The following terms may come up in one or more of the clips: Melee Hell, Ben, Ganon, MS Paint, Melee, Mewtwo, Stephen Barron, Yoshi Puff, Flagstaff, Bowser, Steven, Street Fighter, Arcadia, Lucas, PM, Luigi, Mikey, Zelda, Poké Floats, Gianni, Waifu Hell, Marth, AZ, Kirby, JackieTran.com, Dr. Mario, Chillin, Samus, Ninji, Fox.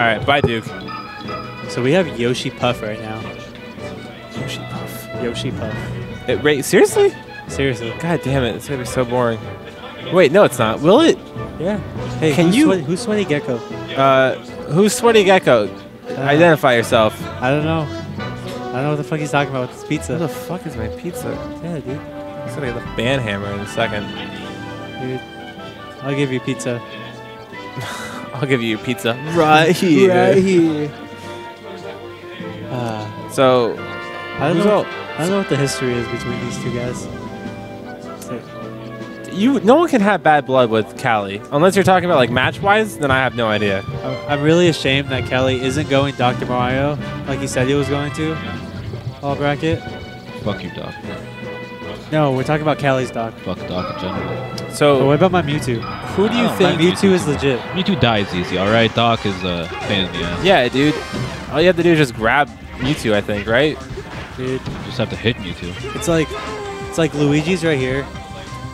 Alright, bye, Duke. So we have Yoshi Puff right now. Yoshi Puff. Yoshi Puff. Wait, seriously? Seriously. God damn it, it's gonna be so boring. Wait, no, it's not. Will it? Yeah. Hey, who's Sweaty Gecko? Who's Sweaty Gecko? Identify yourself. I don't know. I don't know what the fuck he's talking about with this pizza. What the fuck is my pizza? Yeah, dude. He's gonna get the ban hammer in a second. Dude, I'll give you pizza. I'll give you pizza. Right here. Right here. So, I don't know what the history is between these two guys. No one can have bad blood with Kali. Unless you're talking about like match-wise, then I have no idea. I'm really ashamed that Kali isn't going Dr. Mario like he said he was going to. All bracket. Fuck you, Doc. No, we're talking about Kali's Doc. Fuck Doc in general. So what about my Mewtwo? Who do you think? Mewtwo is legit. Mewtwo dies easy, alright? Doc is a pain in the ass. Yeah, dude. All you have to do is just grab Mewtwo, I think, right? Dude. You just have to hit Mewtwo. It's like Luigi's right here.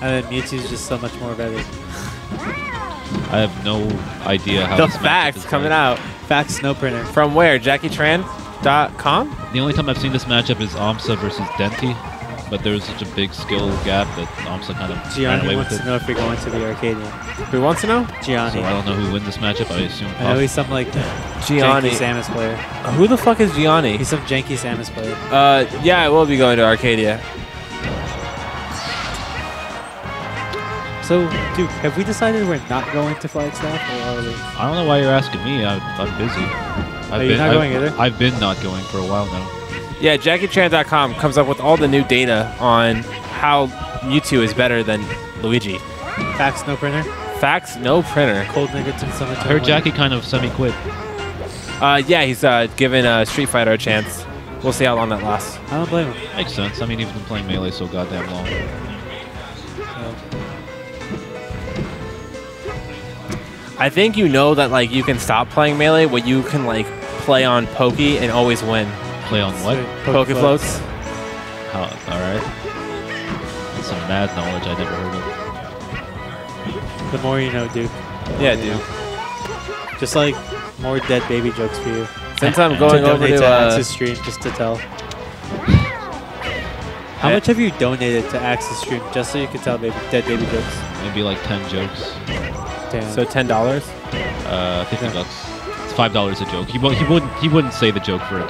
And then Mewtwo's just so much more better. I have no idea how. The facts coming out. Facts, no printer. From where? JackieTran.com? The only time I've seen this matchup is Omsa versus Denti, but there was such a big skill gap that Omsa kind of ran away with it. Gianni wants to know if you're going to the Arcadia. Who wants to know? Gianni. So I don't know who wins this matchup. I assume Puff. I know he's some like Gianni. Janky Samus player. Who the fuck is Gianni? He's some janky Samus player. Yeah, I will be going to Arcadia. So, Duke, have we decided we're not going to Flagstaff? Or are we? I don't know why you're asking me. I'm busy. Are you not going either? I've been not going for a while now. Yeah, JackieTran.com comes up with all the new data on how Mewtwo is better than Luigi. Facts, no printer? Facts, no printer. Cold nigga to summit. I heard Jackie kind of semi-quit. Yeah, he's given Street Fighter a chance. We'll see how long that lasts. I don't blame him. Makes sense. I mean, he's been playing Melee so goddamn long. I think you know that like you can stop playing Melee when you can like play on Pokey and always win. Play on what? Poké Floats. Oh, alright. That's some mad knowledge I never heard of. The more you know, Duke. Yeah, Duke. Just like more dead baby jokes for you. Since I'm going over to Axis Stream just to tell. How much have you donated to Axis Stream just so you can tell baby, dead baby jokes? Maybe like 10 jokes. Damn. So $10? $50. It's $5 a joke. He wouldn't say the joke for $1.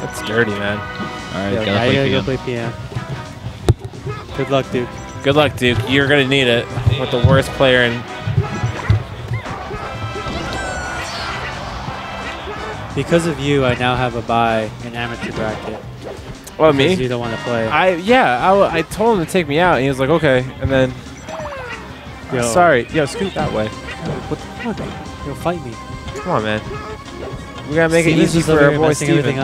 That's dirty, man. All right, yeah, gotta go play PM. Good luck, Duke. Good luck, Duke. You're gonna need it with the worst player in. Because of you, I now have a bye in amateur bracket. Well, me? You don't want to play. I told him to take me out, and he was like, okay. And then, yo, scoot that way. What the fuck? Yo, fight me. Come on, man. We gotta make it easy for our boy Steven.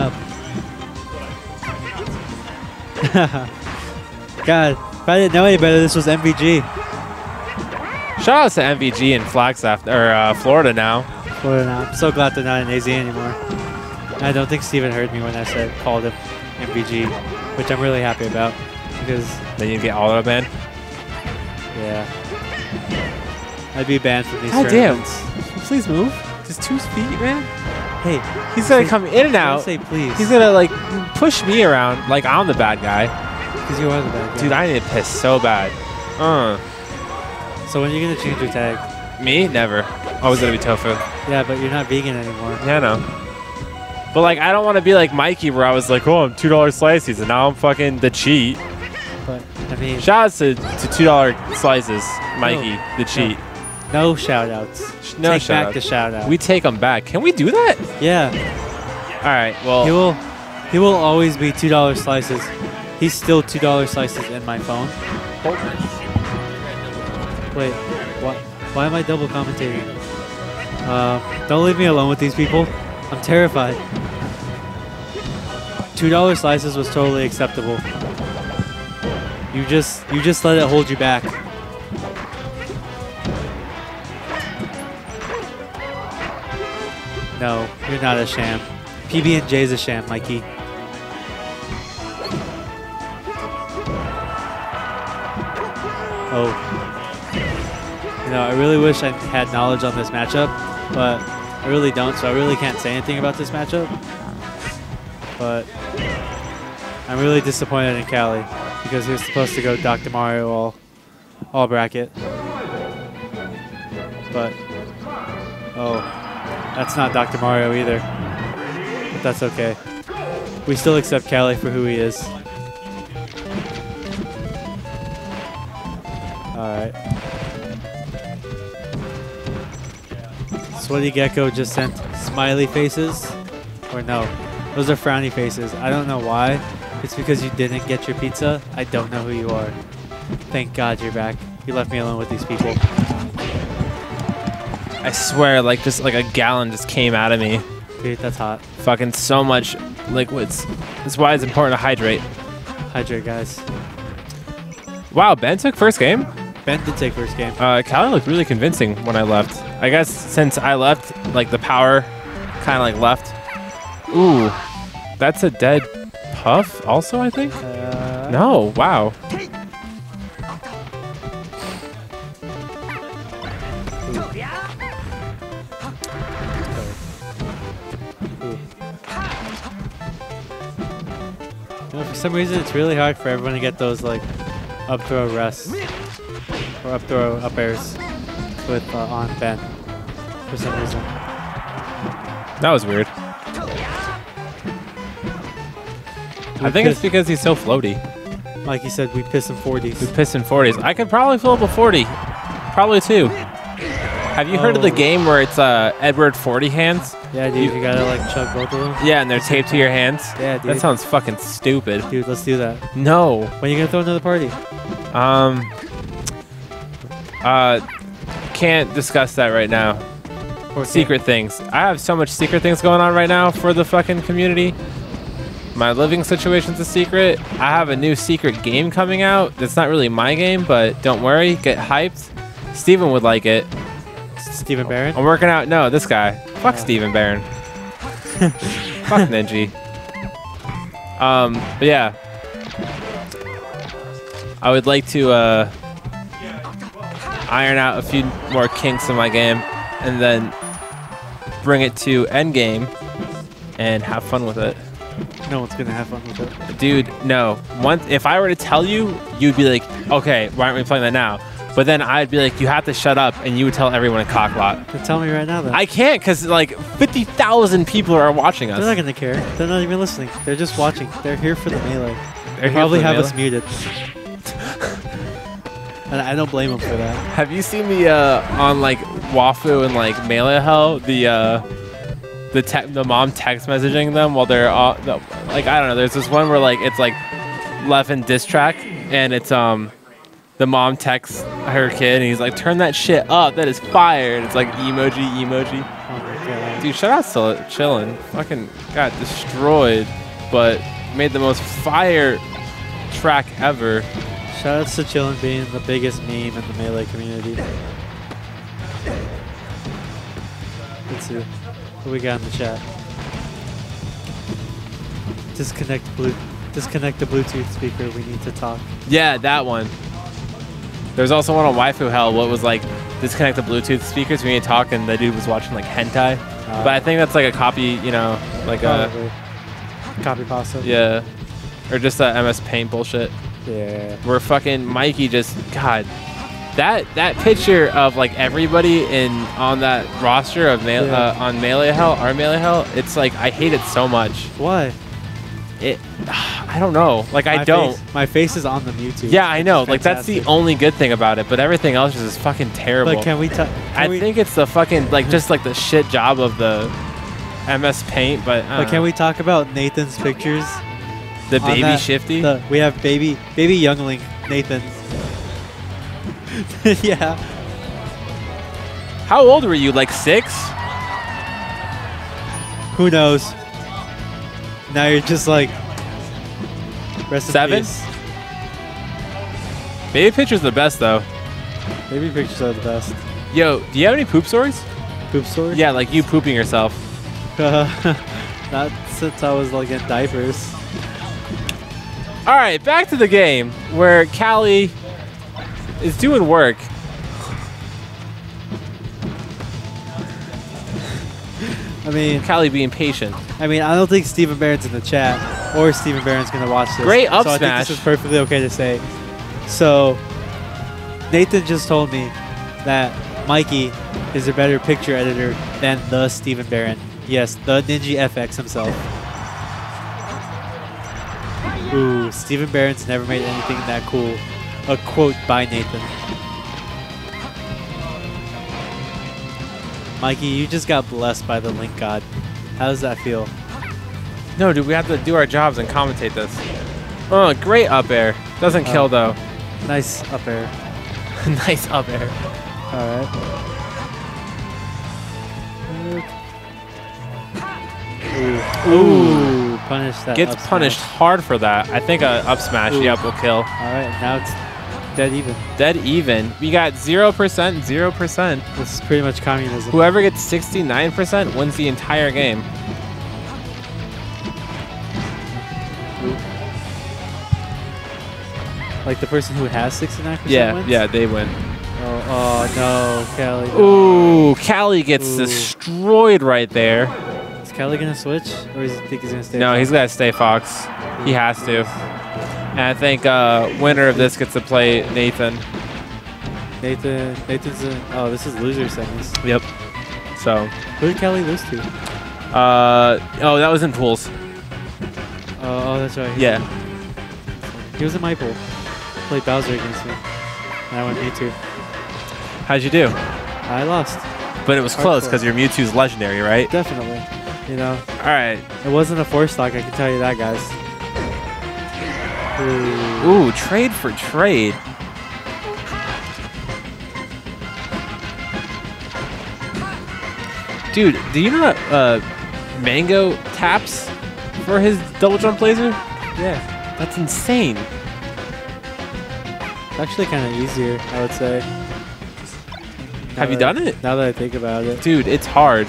God, if I didn't know any better, this was MVG. Shout out to MVG in Flagstaff or Florida now. Florida now. I'm so glad they're not in AZ anymore. I don't think Steven heard me when I said called him MVG, which I'm really happy about because then you get auto banned. Yeah, I'd be banned from these tournaments. Damn! Please move. Just 2 feet, man. Hey, he's gonna come in and out. Say please. He's gonna like push me around like I'm the bad guy. Because you are the bad guy. Dude, I need to piss so bad. So when are you gonna change your tag? Me? Never. Always gonna be tofu. Yeah, but you're not vegan anymore. Yeah, no. But, like, I don't want to be like Mikey where I was like, oh, I'm $2 slices, and now I'm fucking the cheat. But, I mean... Shout-outs to $2 slices, Mikey, no, the cheat. No shout-outs. No shout-outs. Take back the shout-out. We take them back. Can we do that? Yeah. All right, well... He will always be $2 slices. He's still $2 slices in my phone. Wait, what? Why am I double commentating? Don't leave me alone with these people. I'm terrified. $2 slices was totally acceptable. You just let it hold you back. No, you're not a sham. PB&J's a sham, Mikey. Oh. You know, I really wish I had knowledge on this matchup, but I really don't, so I really can't say anything about this matchup. But I'm really disappointed in Kali because he was supposed to go Dr. Mario all bracket. But, oh, that's not Dr. Mario either. But that's okay. We still accept Kali for who he is. Alright. Sweaty Gecko just sent smiley faces. Or no, those are frowny faces. I don't know why. It's because you didn't get your pizza. I don't know who you are. Thank God you're back. You left me alone with these people. I swear, like, just like a gallon just came out of me. Dude, that's hot. Fucking so much liquids. That's why it's important to hydrate. Hydrate, guys. Wow, Ben took first game? Ben did take first game. Kali looked really convincing when I left. I guess since I left, like, the power kind of, like, left. Ooh, that's a dead Puff also, I think? No, wow. For some reason, it's really hard for everyone to get those like up throw rests or up throw up airs with on Ben. For some reason, that was weird. I think it's because he's so floaty. Like you said, we piss in 40s. We piss in 40s. I could probably fill up a 40, probably two. Have you heard of the game where it's Edward 40 hands? Yeah, dude, you gotta like chug both of them. Yeah, and they're taped to your hands. Yeah, dude. That sounds fucking stupid. Dude, let's do that. No. When are you gonna throw another party? Can't discuss that right now. Okay. Secret things. I have so much secret things going on right now for the fucking community. My living situation's a secret. I have a new secret game coming out. That's not really my game, but don't worry, get hyped. Steven would like it. Stephen Barron? I'm working out. No, this guy. Fuck Stephen Barron. Fuck Ninji. But yeah. I would like to iron out a few more kinks in my game and then bring it to endgame and have fun with it. No one's going to have fun with it. Dude, no. Once, if I were to tell you, you'd be like, okay, why aren't we playing that now? But then I'd be like, you have to shut up, and you would tell everyone a cockblock. But tell me right now, though. I can't, because, like, 50,000 people are watching us. They're not going to care. They're not even listening. They're just watching. They're here for the melee. They probably have us muted. And I don't blame them for that. Have you seen the, on, like, Waifu and, like, Melee Hell, the mom text messaging them while they're all, like, I don't know. There's this one where, like, it's, like, left and diss track, and it's, the mom texts her kid and he's like, turn that shit up, that is fire. And it's like emoji, emoji. Oh my God. Dude, shout out to Chillin. Fucking got destroyed, but made the most fire track ever. Shout out to Chillin being the biggest meme in the Melee community. Let's see what we got in the chat. Disconnect the Bluetooth speaker, we need to talk. Yeah, that one. There's also one on Waifu Hell what was like, disconnect the Bluetooth speakers, we need to talk, and the dude was watching like hentai. But I think that's like a copy, you know, like probably. A... copy pasta. Yeah. Or just that MS Paint bullshit. Yeah. Where fucking Mikey just... God. That picture of like everybody on that roster of on Melee Hell, our Melee Hell, it's like, I hate it so much. Why? I don't know. Like, my face is on the Mewtwo. Yeah, I know. Like, that's the only good thing about it, but everything else is just fucking terrible. But can we talk? I think it's the fucking, like, just like the shit job of the MS Paint, but. But can we talk about Nathan's pictures? The baby that, shifty? We have baby youngling Nathan. Yeah. How old were you? Like 6? Who knows? Now you're just like... Rest 7? Baby pictures are the best, though. Baby pictures are the best. Yo, do you have any poop stories? Poop stories? Yeah, like you pooping yourself. Not since I was like in diapers. Alright, back to the game, where Kali It's doing work. I mean, Kali being patient. I mean, I don't think Stephen Barron's in the chat or Stephen Barron's going to watch this. Great up smash. So I think this is perfectly okay to say. So Nathan just told me that Mikey is a better picture editor than the Stephen Barron. Yes, the Ninja FX himself. Ooh, Stephen Barron's never made anything that cool. A quote by Nathan. Mikey, you just got blessed by the Link God. How does that feel? No, dude, we have to do our jobs and commentate this. Oh, great up air. Doesn't kill, though. Nice up air. Nice up air. All right. Ooh. Ooh. Punish that. Gets punished hard for that. I think a up smash, ooh, yep, will kill. All right, now it's dead even. Dead even. We got 0%, 0%. This is pretty much communism. Whoever gets 69% wins the entire game. Like the person who has 69% wins? Yeah, they win. Oh, no, Kali. Ooh, Kali gets destroyed right there. Is Kali going to switch? Or do you think he's going to stay? No, Fox? He's going to stay Fox. He has to. And I think winner of this gets to play Nathan. Nathan's in. Oh, this is loser seconds. Yep. So. Who did Kali lose to? Oh, that was in pools. Oh, that's right. He's He was in my pool. Played Bowser against me. And I went Mewtwo. How'd you do? I lost. But it was close because your Mewtwo's legendary, right? Definitely. You know. All right. It wasn't a four stock, I can tell you that, guys. Ooh, trade for trade. Dude, do you know that Mango taps for his double jump laser? Yeah. That's insane. Actually kind of easier, I would say. Have you done it? Now that I think about it. Dude, it's hard.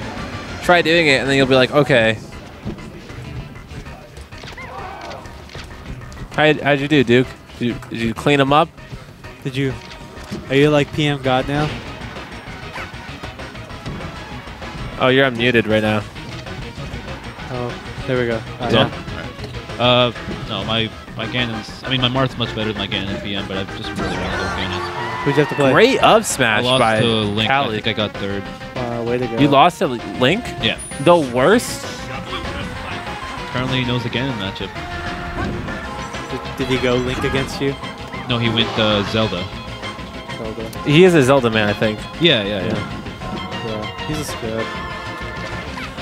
Try doing it and then you'll be like, okay. How'd you do, Duke? Did you clean them up? Did you? Are you like PM God now? Oh, you're unmuted right now. Oh, there we go. No, my Ganon's... I mean, my Marth's much better than my Ganon PM, but I've just really wanted to go Ganon. Who'd you have to play? Great up smash by Kali. I lost to Link. I think I got third. Way to go. You lost to Link? Yeah. The worst? Apparently he knows the Ganon matchup. Did he go Link against you? No, he went Zelda. He is a Zelda man, I think. Yeah. He's a scrub.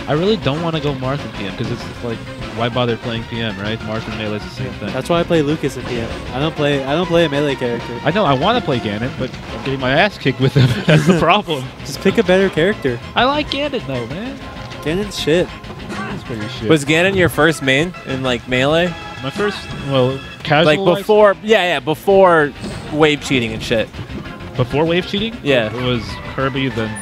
I really don't want to go Marth and PM, because it's like... Why bother playing PM, right? Marth and Melee is the same thing. That's why I play Lucas in PM. I don't play a Melee character. I know. I want to play Ganon, but I'm getting my ass kicked with him. That's the problem. Just pick a better character. I like Ganon though, man. Ganon's shit. Ganon's pretty shit. Was Ganon your first main in like Melee? My first, well, casual. Like before, before wave cheating and shit. Before wave cheating? Yeah. It was Kirby then.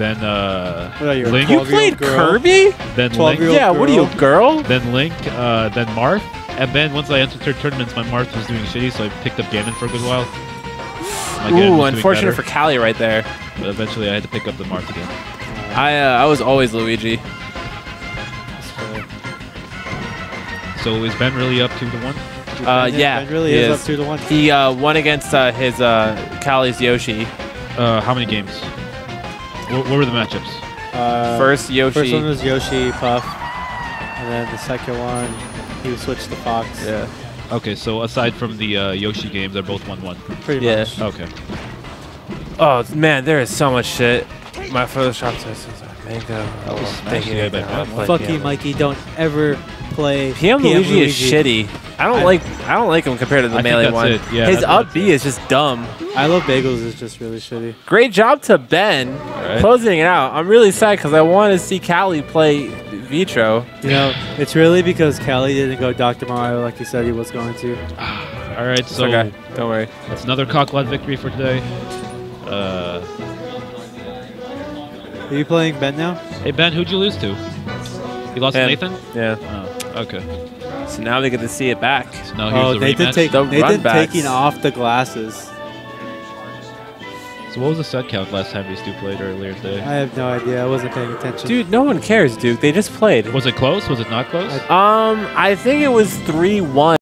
Link. You played Kirby? Then Link. Yeah, what are you, girl? Then Link, then Marth. And then once I entered tournaments, my Marth was doing shitty, so I picked up Ganon for a good while. Ooh, unfortunate for Kali right there. But eventually I had to pick up the Marth again. I was always Luigi. So is Ben really up 2-1? Yeah. Ben really is up 2-1. He won against Kali's Yoshi. How many games? What were the matchups? First Yoshi. First one was Yoshi Puff, and then the second one he was switched to Fox. Yeah. Okay, so aside from the Yoshi games, they're both 1-1. Pretty much. Yeah. Okay. Oh man, there is so much shit. My Photoshop says Mango. Thank you, man. Fuck you, Mikey. Don't ever play PM Luigi. Is shitty. I don't like him compared to the Melee one. Yeah, his up B is just dumb. I Love Bagels is just really shitty. Great job to Ben closing it out. I'm really sad because I want to see Kali play Vitro. You know, it's really because Kali didn't go Dr. Mario like he said he was going to. All right, so okay. Don't worry. It's another Cock-Lad victory for today. Are you playing Ben now? Hey Ben, who'd you lose to? You lost to Nathan? Yeah. Oh, okay. So now they get to see it back. So now here's the rematch. Nathan taking off the glasses. So what was the set count last time these two played earlier today? I have no idea. I wasn't paying attention. Dude, no one cares, Duke. They just played. Was it close? Was it not close? I think it was 3-1.